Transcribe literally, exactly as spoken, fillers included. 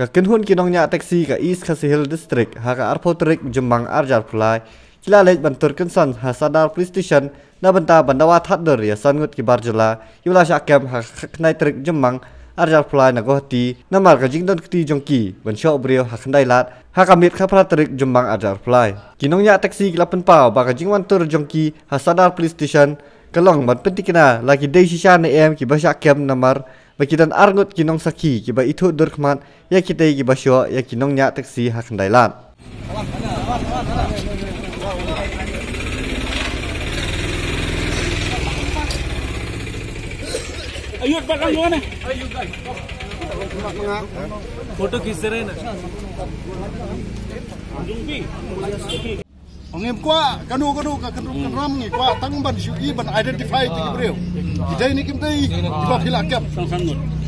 Ka kenhun kinongnya taksi ka East Khasi Hill District haka arpo terik jembang arjar pulai kila leh bentur kensan hasadar police station na benta bandawa thatder ya sangut ki barjela yula syakem hak knai terik jembang arjar pulai na gohti na mar ka jingdon kti jongki bensyo brio hak knai lat haka mit ka pra terik jembang arjar pulai kinongnya taksi kila penpau baka jingwan tur jongki hasadar police station kalong ban pentikna lagi dei sisha na em ki basyakem namar bakidan arngut kinong saki kiba itu durkman ya kita kiba syo ya kinong nya taksi hak ndailan ayut bakal ngone ayut guy foto kisere na jumpi ongem kwa kanu kanu ka kanu ram ni kwa tang ban syu i ban identify ti breu idai ni kim dai ba khilak kap sang sangut